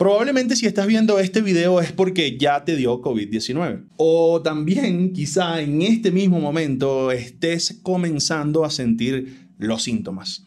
Probablemente si estás viendo este video es porque ya te dio COVID-19. O también quizá en este mismo momento estés comenzando a sentir los síntomas.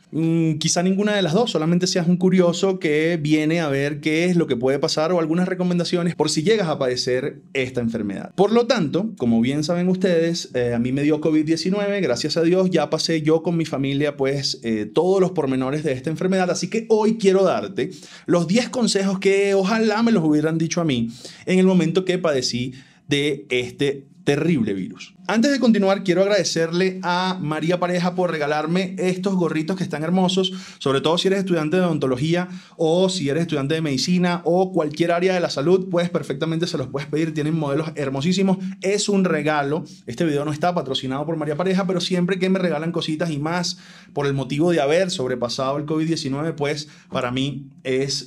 Quizá ninguna de las dos, solamente seas un curioso que viene a ver qué es lo que puede pasar o algunas recomendaciones por si llegas a padecer esta enfermedad. Por lo tanto, como bien saben ustedes, a mí me dio COVID-19, gracias a Dios ya pasé yo con mi familia pues todos los pormenores de esta enfermedad, así que hoy quiero darte los 10 consejos que ojalá me los hubieran dicho a mí en el momento que padecí de este terrible virus. Antes de continuar, quiero agradecerle a María Pareja por regalarme estos gorritos que están hermosos, sobre todo si eres estudiante de odontología o si eres estudiante de medicina o cualquier área de la salud, pues perfectamente se los puedes pedir, tienen modelos hermosísimos, es un regalo. Este video no está patrocinado por María Pareja, pero siempre que me regalan cositas y más por el motivo de haber sobrepasado el COVID-19, pues para mí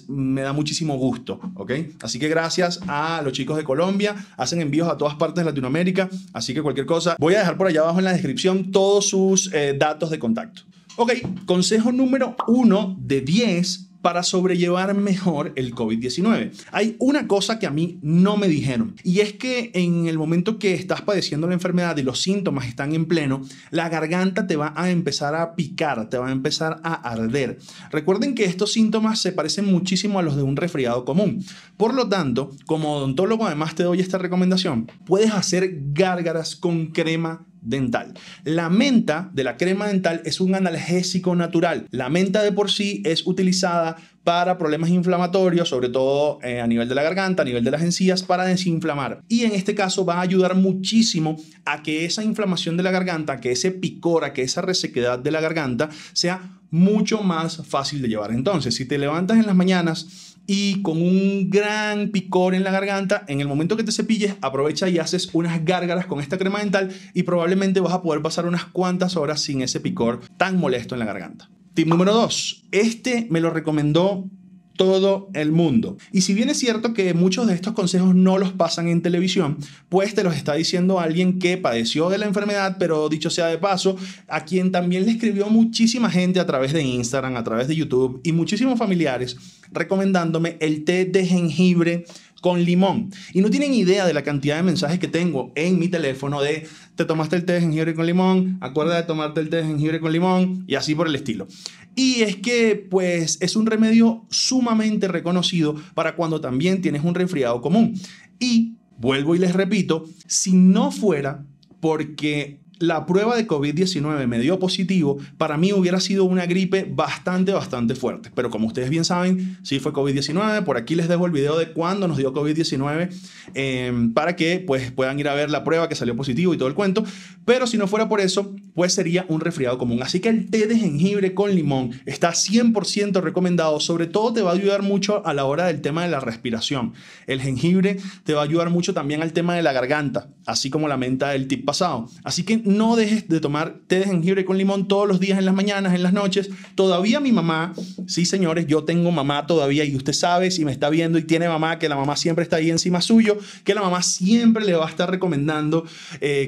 me da muchísimo gusto, ¿ok? Así que gracias a los chicos de Colombia, hacen envíos a todas partes de Latinoamérica, así que cualquier cosa, voy a dejar por allá abajo en la descripción todos sus datos de contacto. Ok, consejo número 1 de 10 para sobrellevar mejor el COVID-19. Hay una cosa que a mí no me dijeron, y es que en el momento que estás padeciendo la enfermedad y los síntomas están en pleno, la garganta te va a empezar a picar, te va a empezar a arder. Recuerden que estos síntomas se parecen muchísimo a los de un resfriado común. Por lo tanto, como odontólogo además te doy esta recomendación, puedes hacer gárgaras con crema dental. La menta de la crema dental es un analgésico natural. La menta de por sí es utilizada para problemas inflamatorios, sobre todo a nivel de la garganta, a nivel de las encías, para desinflamar. Y en este caso va a ayudar muchísimo a que esa inflamación de la garganta, que ese picor, a que esa resequedad de la garganta sea mucho más fácil de llevar. Entonces, si te levantas en las mañanas y con un gran picor en la garganta, en el momento que te cepilles, aprovecha y haces unas gárgaras con esta crema dental y probablemente vas a poder pasar unas cuantas horas sin ese picor tan molesto en la garganta. Tip número 2. Este me lo recomendó todo el mundo. Y si bien es cierto que muchos de estos consejos no los pasan en televisión, pues te los está diciendo alguien que padeció de la enfermedad, pero dicho sea de paso, a quien también le escribió muchísima gente a través de Instagram, a través de YouTube y muchísimos familiares recomendándome el té de jengibre con limón. Y no tienen idea de la cantidad de mensajes que tengo en mi teléfono de te tomaste el té de jengibre con limón, acuérdate de tomarte el té de jengibre con limón y así por el estilo. Y es que pues es un remedio sumamente reconocido para cuando también tienes un resfriado común. Y vuelvo y les repito, si no fuera porque la prueba de COVID-19 me dio positivo, para mí hubiera sido una gripe bastante fuerte. Pero como ustedes bien saben, sí fue COVID-19. Por aquí les dejo el video de cuándo nos dio COVID-19 para que pues, puedan ir a ver la prueba que salió positivo y todo el cuento. Pero si no fuera por eso, pues sería un resfriado común. Así que el té de jengibre con limón está 100% recomendado. Sobre todo te va a ayudar mucho a la hora del tema de la respiración. El jengibre te va a ayudar mucho también al tema de la garganta, así como la menta del tip pasado. Así que no dejes de tomar té de jengibre con limón todos los días, en las mañanas, en las noches. Todavía mi mamá, sí señores, yo tengo mamá todavía y usted sabe, si me está viendo y tiene mamá, que la mamá siempre está ahí encima suyo, que la mamá siempre le va a estar recomendando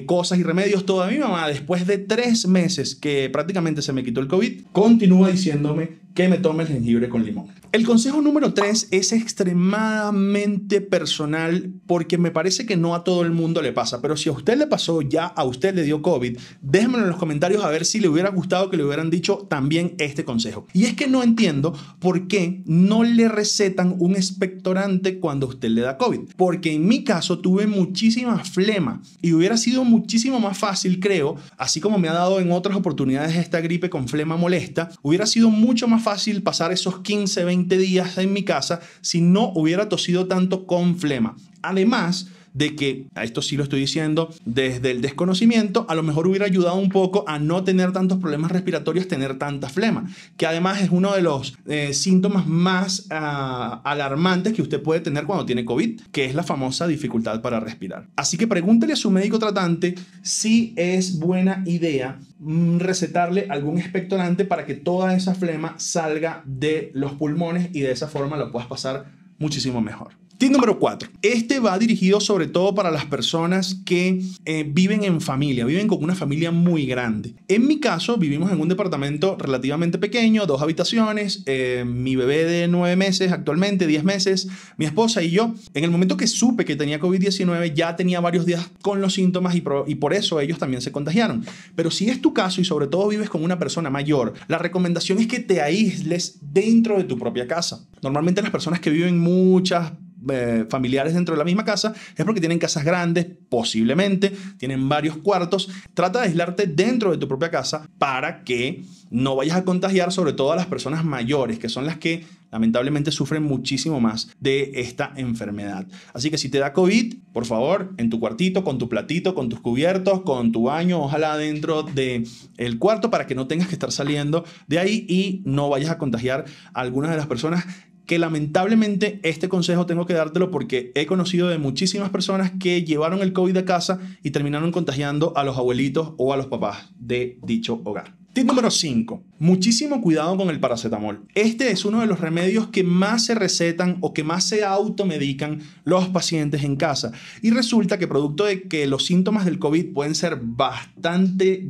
cosas y remedios. Todavía mi mamá, después de 3 meses que prácticamente se me quitó el COVID, continúa diciéndome que me tome el jengibre con limón. El consejo número 3 es extremadamente personal porque me parece que no a todo el mundo le pasa, pero si a usted le pasó, ya a usted le dio COVID, déjenmelo en los comentarios a ver si le hubiera gustado que le hubieran dicho también este consejo. Y es que no entiendo por qué no le recetan un expectorante cuando a usted le da COVID, porque en mi caso tuve muchísima flema y hubiera sido muchísimo más fácil, creo, así como me ha dado en otras oportunidades esta gripe con flema molesta, hubiera sido mucho más fácil pasar esos 15-20 días en mi casa si no hubiera tosido tanto con flema. Además de que, a esto sí lo estoy diciendo desde el desconocimiento, a lo mejor hubiera ayudado un poco a no tener tantos problemas respiratorios, tener tanta flema, que además es uno de los síntomas más alarmantes que usted puede tener cuando tiene COVID, que es la famosa dificultad para respirar. Así que pregúntele a su médico tratante si es buena idea recetarle algún expectorante para que toda esa flema salga de los pulmones y de esa forma lo puedas pasar muchísimo mejor. Tip número 4. Este va dirigido sobre todo para las personas que viven en familia, viven con una familia muy grande. En mi caso, vivimos en un departamento relativamente pequeño, 2 habitaciones, mi bebé de 9 meses, actualmente 10 meses, mi esposa y yo. En el momento que supe que tenía COVID-19, ya tenía varios días con los síntomas y por eso ellos también se contagiaron. Pero si es tu caso y sobre todo vives con una persona mayor, la recomendación es que te aísles dentro de tu propia casa. Normalmente las personas que viven muchas familiares dentro de la misma casa es porque tienen casas grandes, posiblemente tienen varios cuartos. Trata de aislarte dentro de tu propia casa para que no vayas a contagiar sobre todo a las personas mayores, que son las que lamentablemente sufren muchísimo más de esta enfermedad. Así que si te da COVID, por favor, en tu cuartito, con tu platito, con tus cubiertos, con tu baño, ojalá dentro del cuarto, para que no tengas que estar saliendo de ahí y no vayas a contagiar a algunas de las personas que lamentablemente este consejo tengo que dártelo porque he conocido de muchísimas personas que llevaron el COVID a casa y terminaron contagiando a los abuelitos o a los papás de dicho hogar. Tip número 5. Muchísimo cuidado con el paracetamol. Este es uno de los remedios que más se recetan o que más se automedican los pacientes en casa. Y resulta que producto de que los síntomas del COVID pueden ser bastante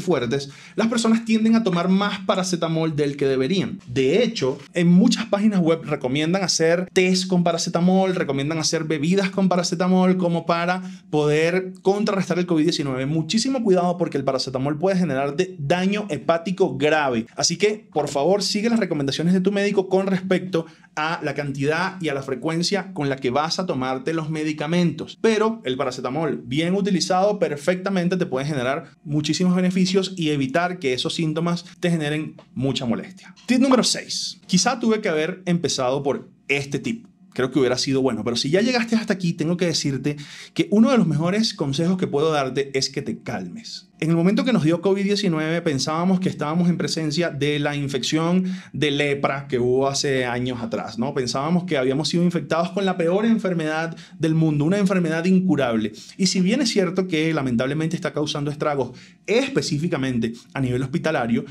fuertes, las personas tienden a tomar más paracetamol del que deberían. De hecho, en muchas páginas web recomiendan hacer test con paracetamol, recomiendan hacer bebidas con paracetamol como para poder contrarrestar el COVID-19. Muchísimo cuidado porque el paracetamol puede generarte daño hepático grave. Así que, por favor, sigue las recomendaciones de tu médico con respecto a la cantidad y a la frecuencia con la que vas a tomarte los medicamentos. Pero el paracetamol, bien utilizado, perfectamente te puede generar muchísimos beneficios y evitar que esos síntomas te generen mucha molestia. Tip número 6. Quizá tuve que haber empezado por este tip. Creo que hubiera sido bueno, pero si ya llegaste hasta aquí, tengo que decirte que uno de los mejores consejos que puedo darte es que te calmes. En el momento que nos dio COVID-19 pensábamos que estábamos en presencia de la infección de lepra que hubo hace años atrás, ¿no? Pensábamos que habíamos sido infectados con la peor enfermedad del mundo, una enfermedad incurable. Y si bien es cierto que lamentablemente está causando estragos específicamente a nivel hospitalario,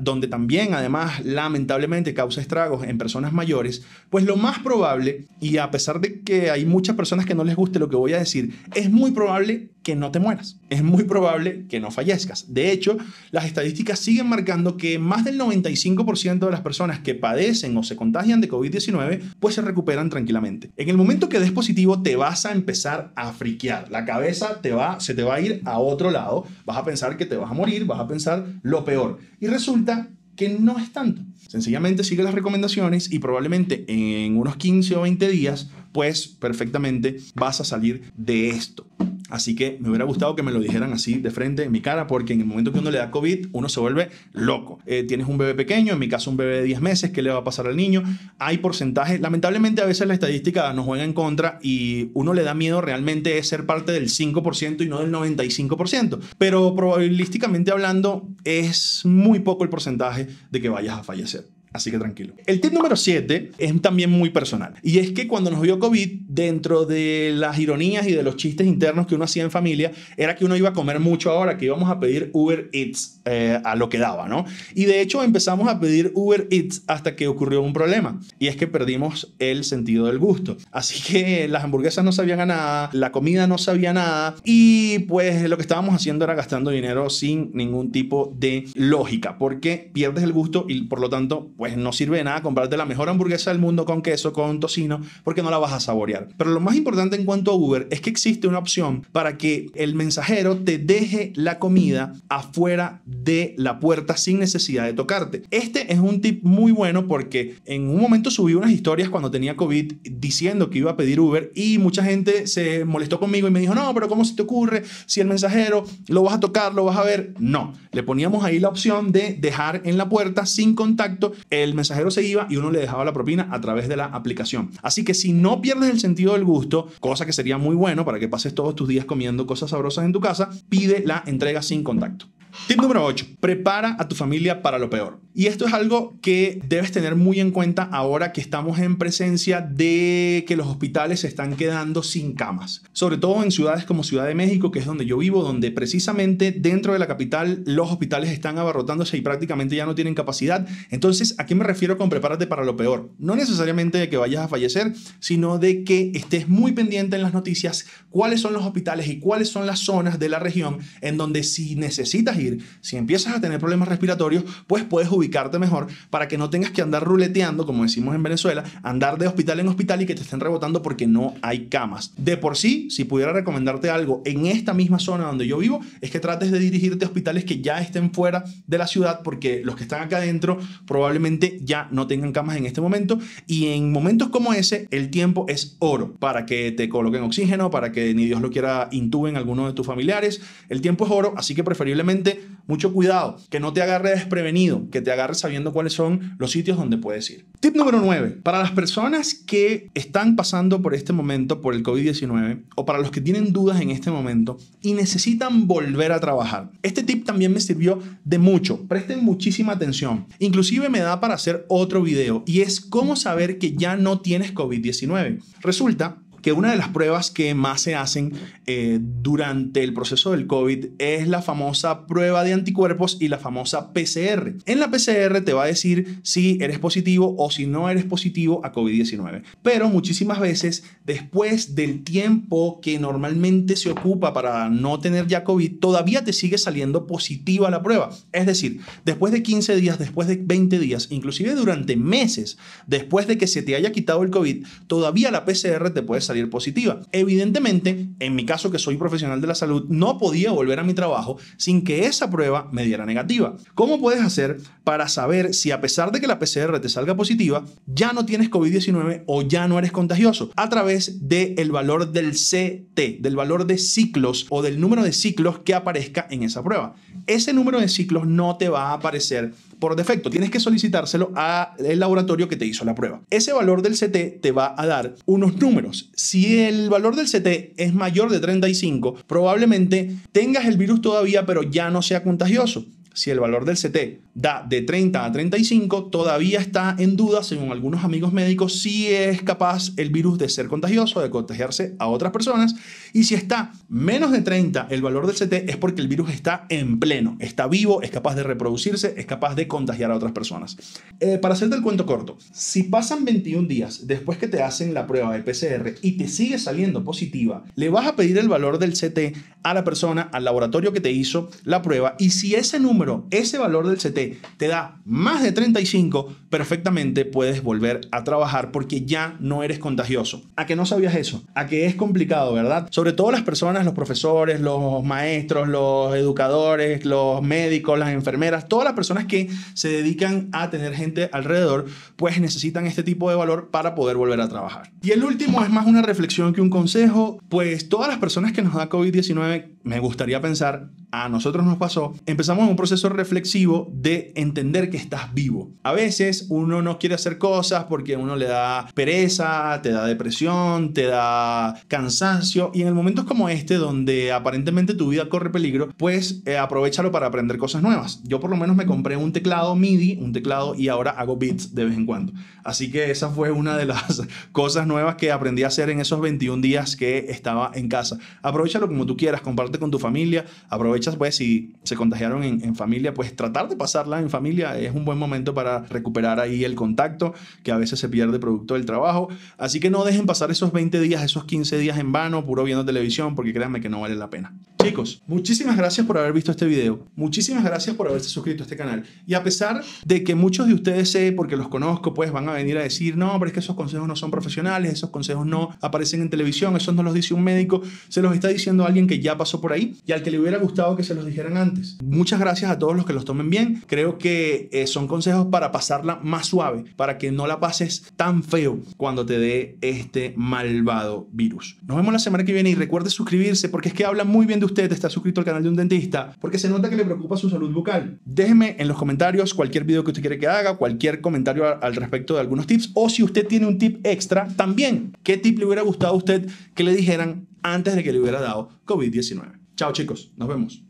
donde también además lamentablemente causa estragos en personas mayores, pues lo más probable, y a pesar de que hay muchas personas que no les guste lo que voy a decir, es muy probable que no te mueras. Es muy probable que no fallezcas. De hecho, las estadísticas siguen marcando que más del 95% de las personas que padecen o se contagian de COVID-19, pues se recuperan tranquilamente. En el momento que des positivo, te vas a empezar a friquear. La cabeza se te va a ir a otro lado. Vas a pensar que te vas a morir, vas a pensar lo peor. Y resulta que no es tanto. Sencillamente sigue las recomendaciones y probablemente en unos 15 o 20 días, pues perfectamente vas a salir de esto. Así que me hubiera gustado que me lo dijeran así de frente en mi cara, porque en el momento que uno le da COVID, uno se vuelve loco. Tienes un bebé pequeño, en mi caso un bebé de 10 meses, ¿qué le va a pasar al niño? Hay porcentajes, lamentablemente a veces la estadística nos juega en contra y uno le da miedo realmente es ser parte del 5% y no del 95%, pero probabilísticamente hablando es muy poco el porcentaje de que vayas a fallecer. Así que tranquilo. El tip número 7 es también muy personal. Y es que cuando nos dio COVID, dentro de las ironías y de los chistes internos que uno hacía en familia, era que uno iba a comer mucho ahora, que íbamos a pedir Uber Eats a lo que daba, ¿no? Y de hecho empezamos a pedir Uber Eats hasta que ocurrió un problema. Y es que perdimos el sentido del gusto. Así que las hamburguesas no sabían a nada, la comida no sabía nada. Y pues lo que estábamos haciendo era gastando dinero sin ningún tipo de lógica. Porque pierdes el gusto y por lo tanto, pues no sirve de nada comprarte la mejor hamburguesa del mundo con queso, con tocino, porque no la vas a saborear. Pero lo más importante en cuanto a Uber es que existe una opción para que el mensajero te deje la comida afuera de la puerta sin necesidad de tocarte. Este es un tip muy bueno porque en un momento subí unas historias cuando tenía COVID diciendo que iba a pedir Uber y mucha gente se molestó conmigo y me dijo, no, pero ¿cómo se te ocurre? Si el mensajero lo vas a tocar, lo vas a ver. No, le poníamos ahí la opción de dejar en la puerta sin contacto. El mensajero se iba y uno le dejaba la propina a través de la aplicación. Así que si no pierdes el sentido del gusto, cosa que sería muy bueno para que pases todos tus días comiendo cosas sabrosas en tu casa, pide la entrega sin contacto. Tip número 8. Prepara a tu familia para lo peor. Y esto es algo que debes tener muy en cuenta ahora que estamos en presencia de que los hospitales se están quedando sin camas. Sobre todo en ciudades como Ciudad de México, que es donde yo vivo, donde precisamente dentro de la capital los hospitales están abarrotándose y prácticamente ya no tienen capacidad. Entonces, ¿a qué me refiero con prepárate para lo peor? No necesariamente de que vayas a fallecer, sino de que estés muy pendiente en las noticias cuáles son los hospitales y cuáles son las zonas de la región en donde si necesitas ir, si empiezas a tener problemas respiratorios, pues puedes ubicarte mejor para que no tengas que andar ruleteando, como decimos en Venezuela, andar de hospital en hospital y que te estén rebotando porque no hay camas. De por sí, si pudiera recomendarte algo en esta misma zona donde yo vivo, es que trates de dirigirte a hospitales que ya estén fuera de la ciudad, porque los que están acá adentro probablemente ya no tengan camas en este momento, y en momentos como ese, el tiempo es oro para que te coloquen oxígeno, para que ni Dios lo quiera intuben alguno de tus familiares. El tiempo es oro, así que preferiblemente mucho cuidado, que no te agarre desprevenido, que te agarres sabiendo cuáles son los sitios donde puedes ir. Tip número 9. Para las personas que están pasando por este momento, por el COVID-19, o para los que tienen dudas en este momento y necesitan volver a trabajar. Este tip también me sirvió de mucho. Presten muchísima atención. Inclusive me da para hacer otro video, y es cómo saber que ya no tienes COVID-19. Resulta que una de las pruebas que más se hacen durante el proceso del COVID es la famosa prueba de anticuerpos y la famosa PCR. En la PCR te va a decir si eres positivo o si no eres positivo a COVID-19. Pero muchísimas veces, después del tiempo que normalmente se ocupa para no tener ya COVID, todavía te sigue saliendo positiva la prueba. Es decir, después de 15 días, después de 20 días, inclusive durante meses, después de que se te haya quitado el COVID, todavía la PCR te puede salir positiva. Evidentemente, en mi caso, que soy profesional de la salud, no podía volver a mi trabajo sin que esa prueba me diera negativa. ¿Cómo puedes hacer para saber si, a pesar de que la PCR te salga positiva, ya no tienes COVID-19 o ya no eres contagioso? A través del valor del CT, del valor de ciclos o del número de ciclos que aparezca en esa prueba. Ese número de ciclos no te va a aparecer por defecto, tienes que solicitárselo al laboratorio que te hizo la prueba. Ese valor del CT te va a dar unos números. Si el valor del CT es mayor de 35, probablemente tengas el virus todavía, pero ya no sea contagioso. Si el valor del CT da de 30 a 35, todavía está en duda, según algunos amigos médicos, si es capaz el virus de ser contagioso, de contagiarse a otras personas. Y si está menos de 30 el valor del CT, es porque el virus está en pleno, está vivo, es capaz de reproducirse, es capaz de contagiar a otras personas. Para hacerte el cuento corto, si pasan 21 días después que te hacen la prueba de PCR y te sigue saliendo positiva, le vas a pedir el valor del CT a la persona, al laboratorio que te hizo la prueba, y si ese número, ese valor del CT te da más de 35, perfectamente puedes volver a trabajar porque ya no eres contagioso. ¿A que no sabías eso? ¿A que es complicado, verdad? Sobre todo las personas, los profesores, los maestros, los educadores, los médicos, las enfermeras, todas las personas que se dedican a tener gente alrededor, pues necesitan este tipo de valor para poder volver a trabajar. Y el último es más una reflexión que un consejo, pues todas las personas que nos da COVID-19, me gustaría pensar, a nosotros nos pasó, empezamos un proceso reflexivo de entender que estás vivo. A veces uno no quiere hacer cosas porque uno le da pereza, te da depresión, te da cansancio, y en momentos como este, donde aparentemente tu vida corre peligro, pues aprovéchalo para aprender cosas nuevas. Yo por lo menos me compré un teclado MIDI, y ahora hago beats de vez en cuando. Así que esa fue una de las cosas nuevas que aprendí a hacer en esos 21 días que estaba en casa. Aprovéchalo como tú quieras, comparte con tu familia, aprovechas pues si se contagiaron en familia, pues tratar de pasarla en familia es un buen momento para recuperar ahí el contacto que a veces se pierde producto del trabajo. Así que no dejen pasar esos 20 días, esos 15 días en vano, puro viendo televisión, porque créanme que no vale la pena. Chicos, muchísimas gracias por haber visto este video, muchísimas gracias por haberse suscrito a este canal, y a pesar de que muchos de ustedes sé, porque los conozco, pues van a venir a decir, no, pero es que esos consejos no son profesionales, esos consejos no aparecen en televisión, esos no los dice un médico, se los está diciendo alguien que ya pasó por ahí y al que le hubiera gustado que se los dijeran antes. Muchas gracias a todos los que los tomen bien. Creo que son consejos para pasarla más suave, para que no la pases tan feo cuando te dé este malvado virus. Nos vemos la semana que viene, y recuerde suscribirse, porque es que habla muy bien de usted. Está suscrito al canal de un dentista porque se nota que le preocupa su salud bucal. Déjeme en los comentarios cualquier video que usted quiere que haga, cualquier comentario al respecto de algunos tips, o si usted tiene un tip extra también. ¿Qué tip le hubiera gustado a usted que le dijeran antes de que le hubiera dado COVID-19? Chao chicos, nos vemos.